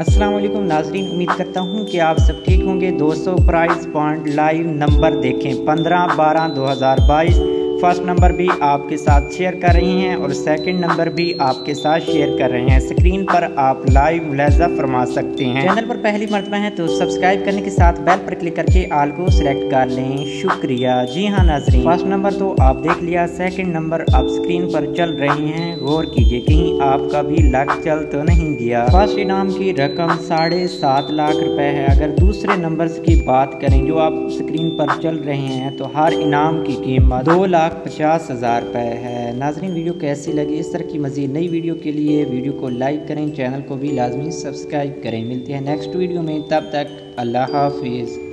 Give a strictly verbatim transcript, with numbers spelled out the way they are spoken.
अस्सलाम वालेकुम नाजरीन, उम्मीद करता हूँ कि आप सब ठीक होंगे। दोस्तों, प्राइस पॉइंट लाइव नंबर देखें पंद्रह बारह दो हज़ार बाईस। फर्स्ट नंबर भी आपके साथ शेयर कर रही हैं और सेकंड नंबर भी आपके साथ शेयर कर रहे हैं। स्क्रीन पर आप लाइव मुलाहिजा फरमा सकते हैं। चैनल पर पहली मरतबा है तो सब्सक्राइब करने के साथ बेल पर क्लिक करके आल को सिलेक्ट कर लें। शुक्रिया। जी हाँ नाजरीन, फर्स्ट नंबर तो आप देख लिया, सेकंड नंबर आप स्क्रीन पर चल रहे हैं। गौर कीजिए कहीं आपका भी लक चल तो नहीं गया। फर्स्ट इनाम की रकम साढ़े सात लाख रुपए है। अगर दूसरे नंबर की बात करें जो आप स्क्रीन पर चल रहे हैं तो हर इनाम की कीमत दो पचास हज़ार रुपये है। नाजरीन, वीडियो कैसी लगी? इस तरह की मज़ीद नई वीडियो के लिए वीडियो को लाइक करें, चैनल को भी लाजमी सब्सक्राइब करें। मिलते हैं नेक्स्ट वीडियो में, तब तक अल्लाह हाफिज़।